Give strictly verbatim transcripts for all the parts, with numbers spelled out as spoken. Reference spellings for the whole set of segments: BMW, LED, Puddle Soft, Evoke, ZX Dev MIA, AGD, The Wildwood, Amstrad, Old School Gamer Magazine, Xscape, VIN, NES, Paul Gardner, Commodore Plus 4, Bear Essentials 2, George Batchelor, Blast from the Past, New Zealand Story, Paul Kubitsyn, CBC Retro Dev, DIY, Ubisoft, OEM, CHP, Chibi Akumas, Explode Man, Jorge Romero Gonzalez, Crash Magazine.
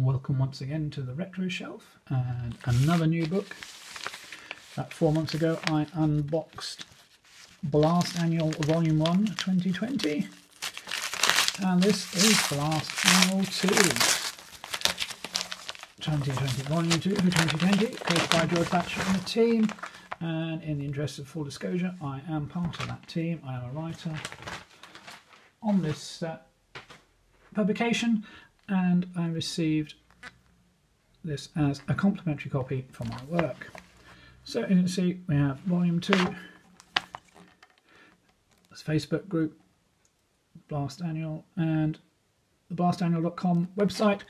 Welcome once again to the Retro Shelf and another new book. About four months ago I unboxed Blast Annual Volume one twenty twenty and this is Blast Annual two. twenty twenty Volume two in twenty twenty, created by George Batchelor and the team, and in the interest of full disclosure I am part of that team. I am a writer on this uh, publication, and I received this as a complimentary copy for my work. So you can see we have Volume two, this Facebook group, Blast Annual, and the blast annual dot com website.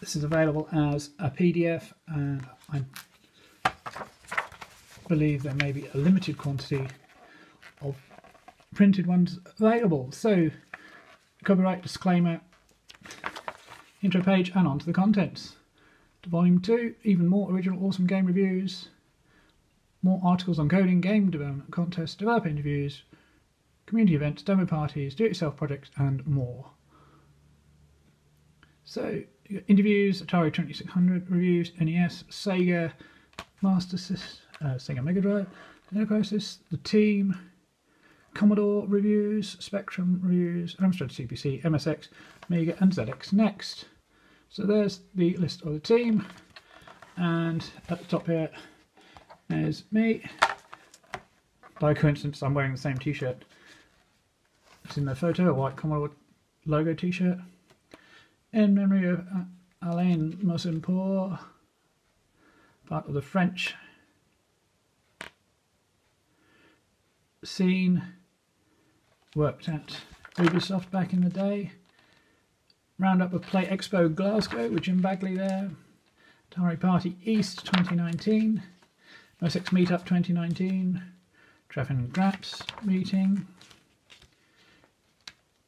This is available as a P D F, and I believe there may be a limited quantity of printed ones available. So copyright disclaimer, intro page, and on to the contents. To Volume two, even more original awesome game reviews, more articles on coding, game development contests, developer interviews, community events, demo parties, do-it-yourself projects, and more. So, interviews, Atari twenty-six hundred reviews, N E S, Sega, Master System, uh, Sega Mega Drive, Genesis, the team, Commodore reviews, Spectrum reviews, Amstrad C P C, M S X, Mega, and Z X Next. So there's the list of the team, and at the top here there's me. By coincidence I'm wearing the same t-shirt. It's in the photo, a white Commodore logo t-shirt. In memory of Alain Mousinpour, part of the French scene, worked at Ubisoft back in the day. Roundup of Play Expo Glasgow with Jim Bagley there. Atari Party East twenty nineteen. M S X Meetup twenty nineteen. Treffen Kraps meeting.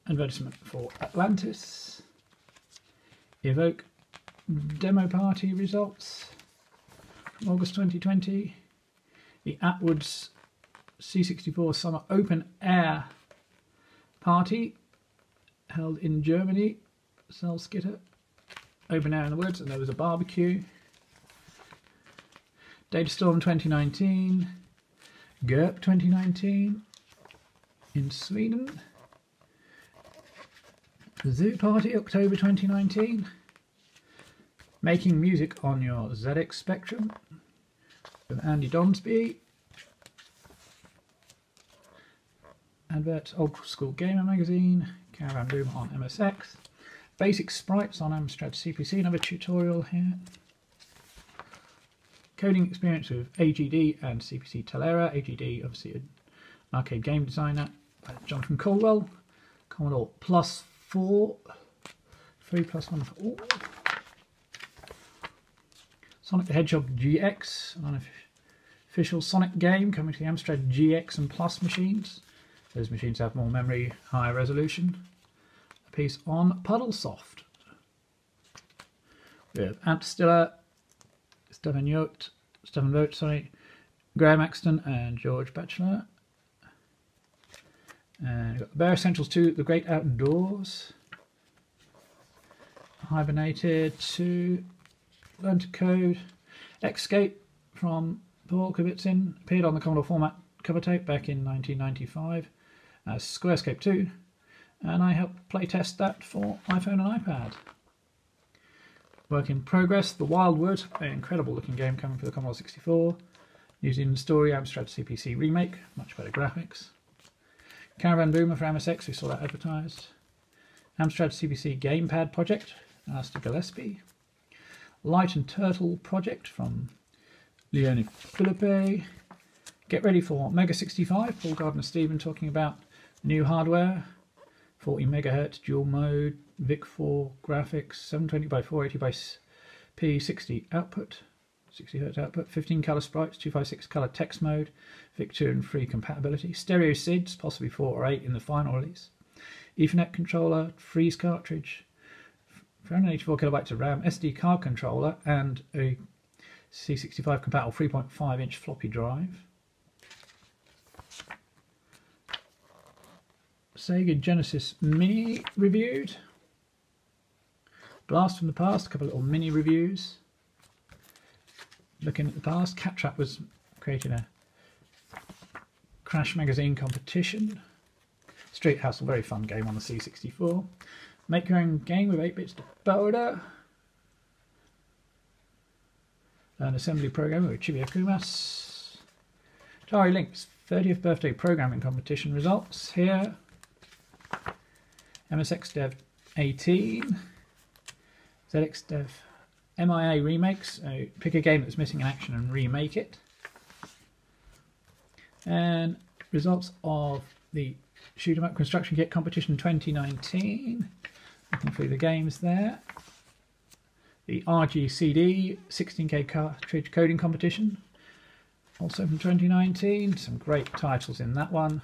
Advertisement for Atlantis. Evoke demo party results. August twenty twenty. The Atwoods C sixty-four Summer Open Air Party held in Germany. Salzgitter, open air in the woods, and there was a barbecue. Datastorm twenty nineteen, GERP twenty nineteen in Sweden, Zoo Party October twenty nineteen, Making Music on Your Z X Spectrum with Andy Donsby, adverts Old School Gamer Magazine, Caravan Boom on M S X, Basic Sprites on Amstrad C P C, another tutorial here. Coding experience with A G D and C P C Telera. A G D, obviously an arcade game designer, uh, Jonathan Caldwell. Commodore Plus four, three plus one for all. Sonic the Hedgehog G X, an official Sonic game coming to the Amstrad G X and Plus machines. Those machines have more memory, higher resolution. Piece on Puddle Soft with Ant Stiller, Stephen Vogt, Stephen Vogt, sorry, Graham Axton, and George Batchelor. And we've got the Bear Essentials two, The Great Outdoors, Hibernated two, Learn to Code, Xscape from Paul Kubitsyn, appeared on the Commodore format cover tape back in nineteen ninety-five, uh, Squarescape two. And I helped playtest that for iPhone and iPad. Work in progress, The Wildwood, an incredible looking game coming for the Commodore sixty-four. New Zealand Story, Amstrad C P C remake, much better graphics. Caravan Boomer for M S X, we saw that advertised. Amstrad C P C Gamepad Project, Alistair Gillespie. Light and Turtle Project from Leone Philippe. Get ready for Mega sixty-five, Paul Gardner Stephen talking about new hardware. forty megahertz dual mode, VIC four graphics, seven twenty by four eighty by P sixty output, sixty hertz output, fifteen color sprites, two fifty-six color text mode, VIC two and three compatibility, stereo S I Ds, possibly four or eight in the final release, Ethernet controller, freeze cartridge, four hundred eighty-four kilobytes of RAM, S D card controller, and a C sixty-five compatible three point five inch floppy drive. Sega Genesis Mini reviewed. Blast from the Past, a couple of little mini reviews. Looking at the past, Cat Trap was creating a Crash Magazine competition. Street Hustle, very fun game on the C sixty-four. Make Your Own Game with eight bits to Boulder. Learn Assembly Programming with Chibi Akumas. Atari Lynx, thirtieth birthday programming competition results here. M S X Dev eighteen. Z X Dev M I A remakes. So pick a game that's missing an action and remake it. And results of the Shoot 'em Up Construction Kit competition twenty nineteen. Looking through the games there. The R G C D sixteen K cartridge coding competition, also from twenty nineteen. Some great titles in that one.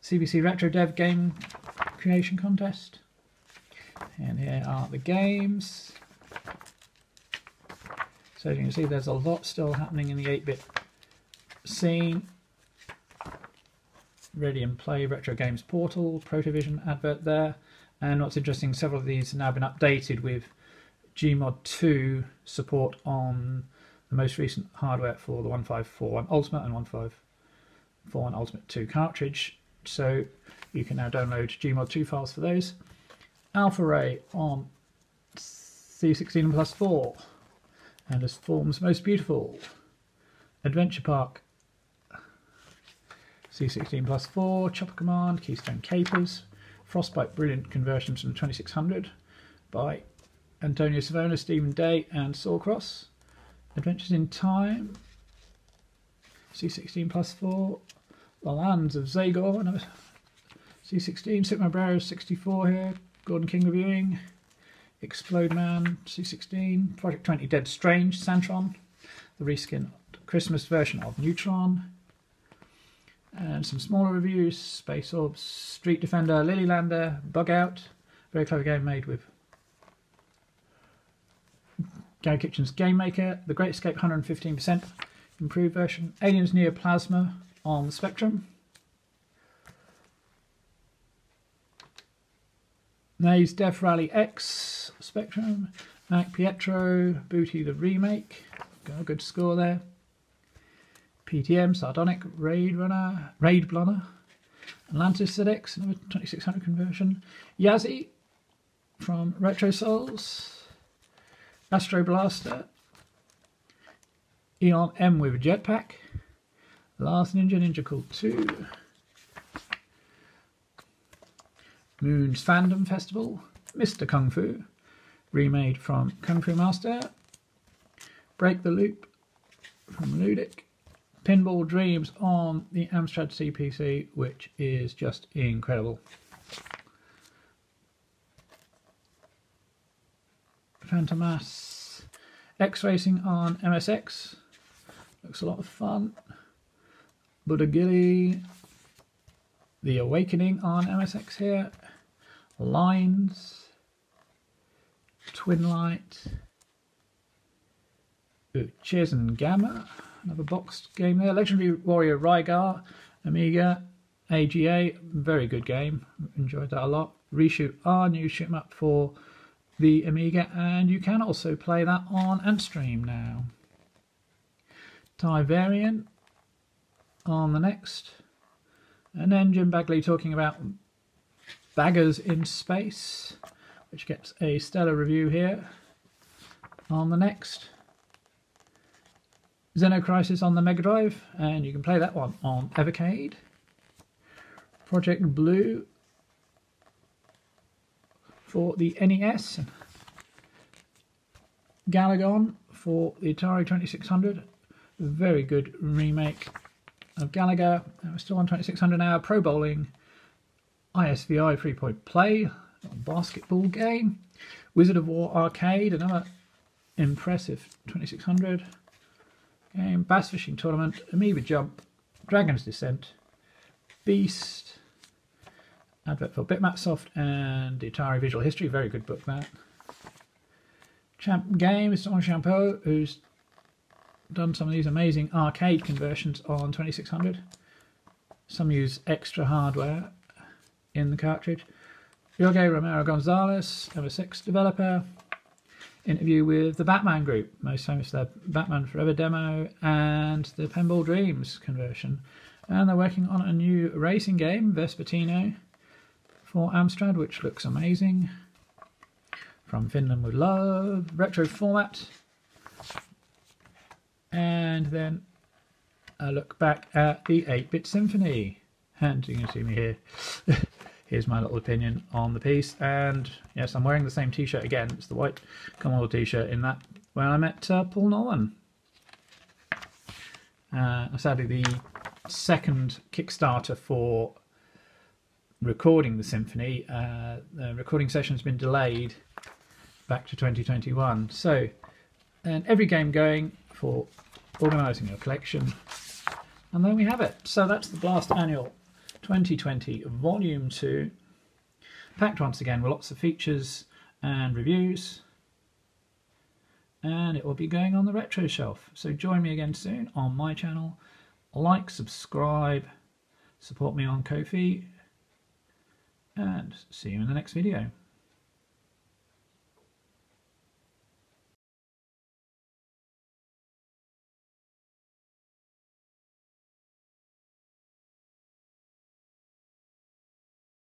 C B C Retro Dev Game Creation Contest. And here are the games. So you can see there's a lot still happening in the eight bit scene. Ready and Play, Retro Games Portal, Protovision advert there. And what's interesting, several of these have now been updated with Gmod two support on the most recent hardware for the one five four one Ultimate and one five four one Ultimate two cartridge. So you can now download Gmod two files for those. Alpha Ray on C sixteen Plus four, and as Forms Most Beautiful. Adventure Park C sixteen Plus four, Chopper Command, Keystone Capers. Frostbite, brilliant conversions from the twenty-six hundred by Antonio Savona, Stephen Day and Sawcross. Adventures in Time, C sixteen Plus four, The Lands of Zagor, C sixteen, Sigma Brero sixty-four here, Gordon King reviewing, Explode Man, C sixteen, Project twenty Dead Strange, Santron, the reskin Christmas version of Neutron. And some smaller reviews, Space Orbs, Street Defender, Lilylander, Bug Out, very clever game made with Gary Kitchen's Game Maker, The Great Escape one hundred fifteen percent improved version, Aliens Neoplasma on the Spectrum. Nays Def Rally X, Spectrum, Mac Pietro, Booty the Remake, got a good score there. P T M, Sardonic, Raid Runner, Raid Blunner, Atlantis Z X, another twenty-six hundred conversion, Yazzie from Retro Souls, Astro Blaster, Eon M with Jetpack, Last Ninja, Ninja Cool two, Moon's Fandom Festival, Mister Kung Fu, remade from Kung Fu Master, Break the Loop from Ludic, Pinball Dreams on the Amstrad C P C, which is just incredible. Phantomas, X Racing on M S X, looks a lot of fun. Buddha Gilly, The Awakening on M S X here. Lines, Twin Light, Cheers and Gamma. Another boxed game there. Legendary Warrior Rygar, Amiga, A G A, very good game. Enjoyed that a lot. Reshoot R, new shoot 'em up for the Amiga, and you can also play that on AntStream now. Tivarian on the next. And then Jim Bagley talking about Baggers in Space, which gets a stellar review here on the next. Xenocrisis on the Mega Drive, and you can play that one on Evocade. Project Blue for the N E S. Galagon for the Atari twenty-six hundred. Very good remake of Galaga. And we're still on twenty-six hundred now. Pro Bowling, I S V I three-point play, a basketball game. Wizard of War Arcade, another impressive twenty-six hundred. Game, Bass Fishing Tournament, Amoeba Jump, Dragon's Descent, Beast, advert for Bitmapsoft and the Atari Visual History, very good book that. Champ Games, Don Champeau, who's done some of these amazing arcade conversions on twenty-six hundred. Some use extra hardware in the cartridge. Jorge Romero Gonzalez, number six developer. Interview with the Batman Group, most famous their Batman Forever demo and the Pinball Dreams conversion. And they're working on a new racing game, Vespertino, for Amstrad, which looks amazing. From Finland with Love, retro format. And then a look back at the eight bit Symphony. And you can see me here. Here's my little opinion on the piece. And yes, I'm wearing the same t-shirt again. It's the white Commodore t-shirt in that when I met uh, Paul Nolan. Uh, sadly, the second Kickstarter for recording the symphony, uh, the recording session has been delayed back to twenty twenty-one. So, and every game going for organising a collection. And there we have it. So that's the Blast Annual twenty twenty Volume two, packed once again with lots of features and reviews, and it will be going on the retro shelf. So join me again soon on my channel. Like, subscribe, support me on Ko-fi, and see you in the next video.